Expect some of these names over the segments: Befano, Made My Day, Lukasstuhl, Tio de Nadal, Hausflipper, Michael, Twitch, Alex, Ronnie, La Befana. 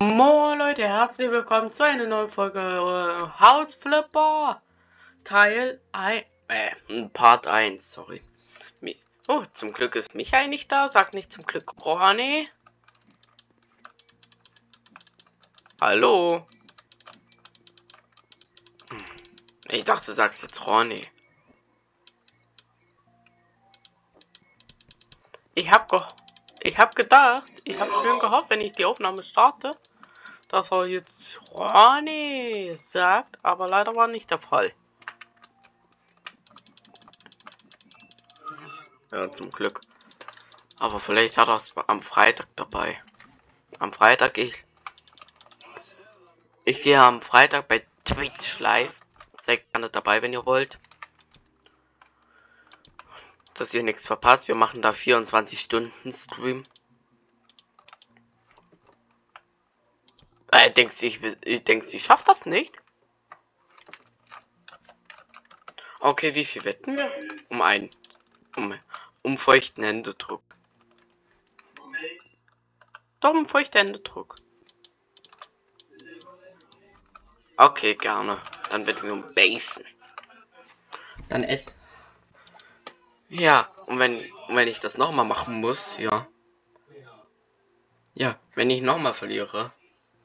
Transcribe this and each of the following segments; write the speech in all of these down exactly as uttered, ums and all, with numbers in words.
Moin Leute, herzlich willkommen zu einer neuen Folge äh, Hausflipper Teil eins, äh, Part eins, sorry. Oh, zum Glück ist Michael nicht da, sag nicht zum Glück Ronnie. Hallo? Ich dachte, du sagst jetzt Ronnie. Ich hab ge ich hab gedacht, ich hab schon gehofft, wenn ich die Aufnahme starte, dass er jetzt Ronnie sagt, aber leider war nicht der Fall. Ja, zum Glück. Aber vielleicht hat er es am Freitag dabei. Am Freitag gehe ich. Ich gehe am Freitag bei Twitch live. Seid gerne dabei, wenn ihr wollt. Dass ihr nichts verpasst. Wir machen da vierundzwanzig Stunden Stream. Äh, denkst du, ich, ich, denkst, ich schaff das nicht? Okay, wie viel wetten wir? Um einen. Um, um feuchten Händedruck. Doch, um feuchten Händedruck. Okay, gerne. Dann wetten wir um Basen. Dann es. Ja, und wenn, und wenn ich das nochmal machen muss, ja. Ja, wenn ich nochmal verliere,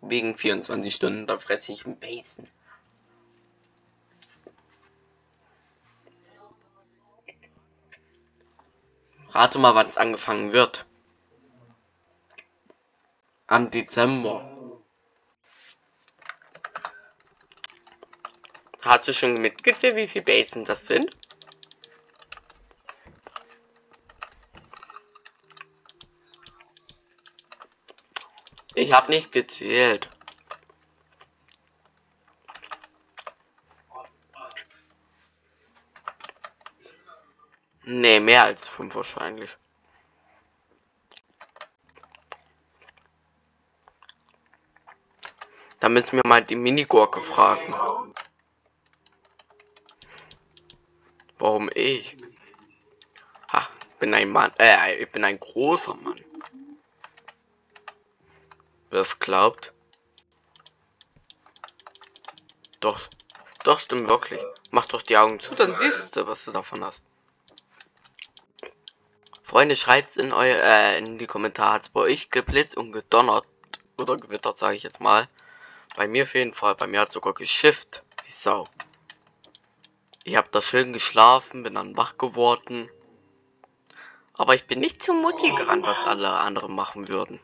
wegen vierundzwanzig Stunden, dann fresse ich einen Basen. Rate mal, wann es angefangen wird. Am Dezember. Hast du schon mitgezählt, wie viele Basen das sind? Ich habe nicht gezählt. Nee, mehr als fünf wahrscheinlich. Da müssen wir mal die Minigurke fragen. Warum ich? Ha, bin ein Mann. Äh, ich bin ein großer Mann. Das glaubt. Doch. Doch, stimmt wirklich. Mach doch die Augen zu, dann siehst du, was du davon hast. Freunde, schreibt's in euer äh, in die Kommentare. Hat's bei euch geblitzt und gedonnert oder gewittert, sage ich jetzt mal. Bei mir auf jeden Fall. Bei mir hat sogar geschifft. Wie Sau. Ich habe da schön geschlafen, bin dann wach geworden. Aber ich bin nicht zu Mutti gerannt, was alle anderen machen würden.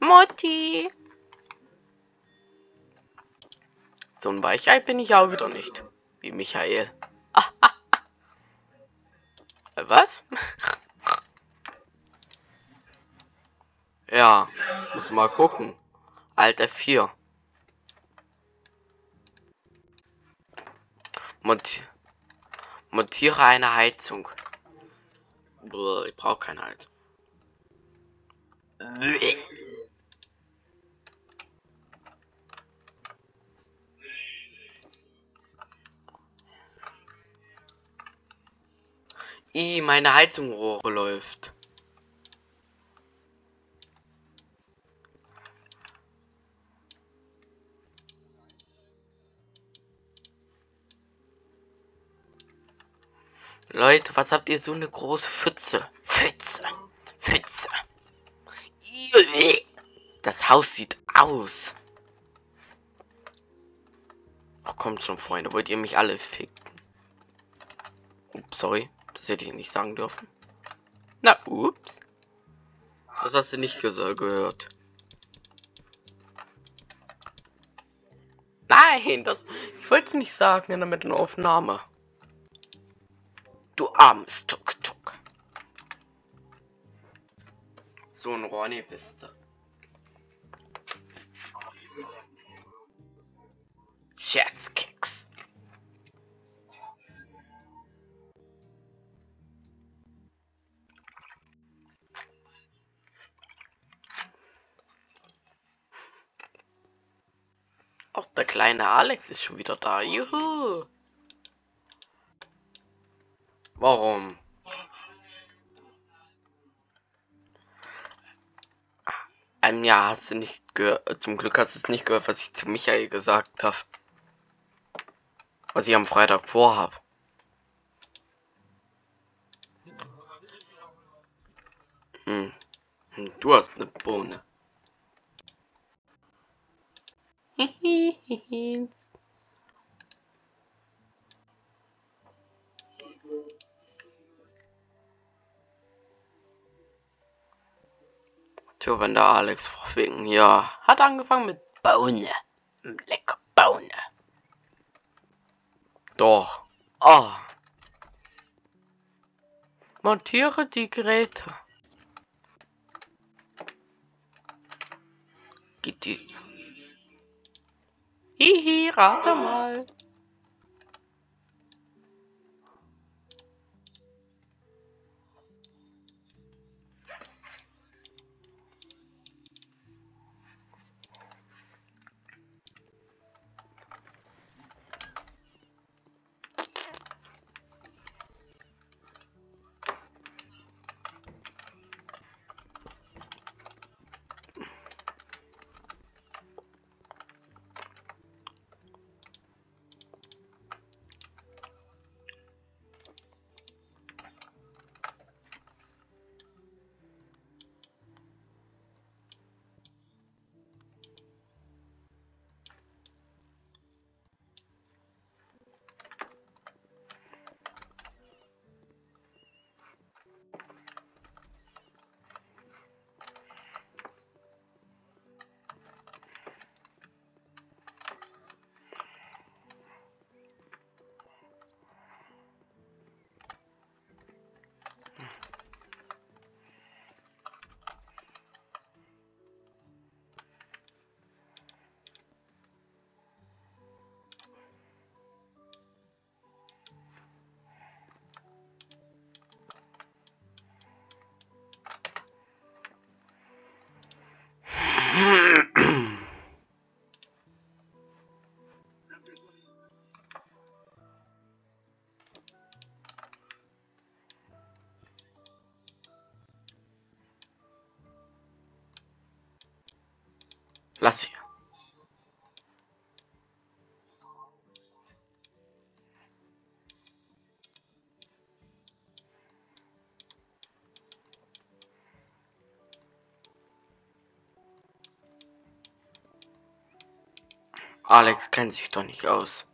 Mutti! So ein Weichei bin ich auch wieder nicht. Wie Michael. Was? Ja, muss mal gucken. Alter vier. Monti Montiere eine Heizung. Brr, ich brauche keine Heizung. Bleh. Ih, meine Heizungsrohre läuft. Leute, was habt ihr so eine große Pfütze? Pfütze. Pfütze. Das Haus sieht aus. Ach kommt schon, Freunde. Wollt ihr mich alle ficken? Ups, sorry. Das hätte ich nicht sagen dürfen. Na, ups. Das hast du nicht gehört. Nein, das, ich wollte es nicht sagen in der Mittelaufnahme. Du armes Tuk-Tuk. So ein Ronnie bist du. Scherzkeks. Auch der kleine Alex ist schon wieder da. Juhu! Warum? einem Jahr hast du nicht gehört, zum Glück hast du es nicht gehört, was ich zu Michael gesagt habe. Was ich am Freitag vorhab. Hm. Du hast eine Bohne. Tja, wenn der Alex wegen, ja, hat angefangen mit Bohne. Lecker Bohne. Doch. Ah. Montiere die Geräte. Geht die. Hihi, rate mal. Lass hier. Alex kennt sich doch nicht aus.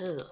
Ugh.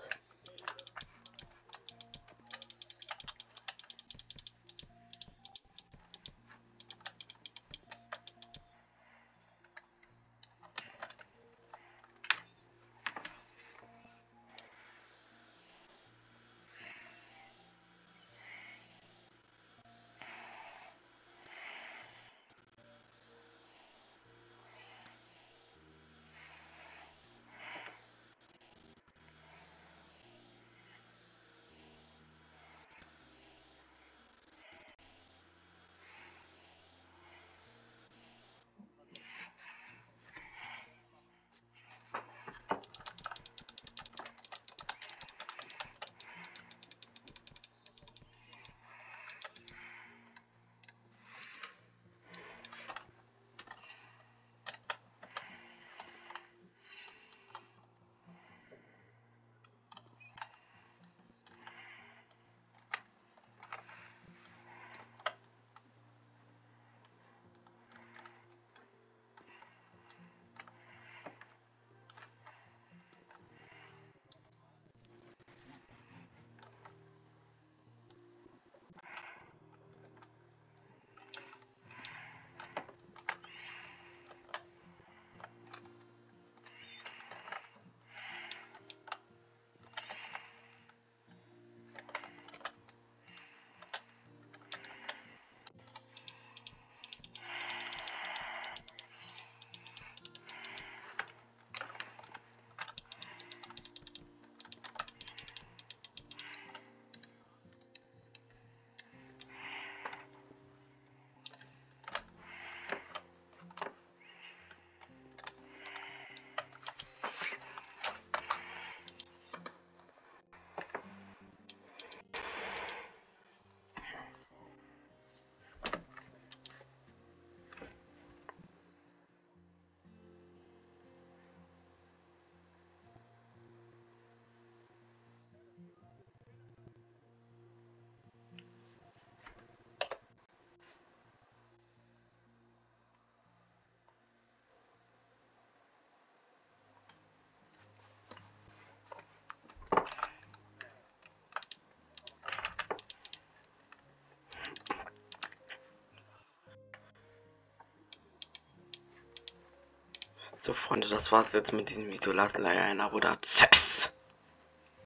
So Freunde, das war's jetzt mit diesem Video. Lasst leider ein Abo da. Tschüss!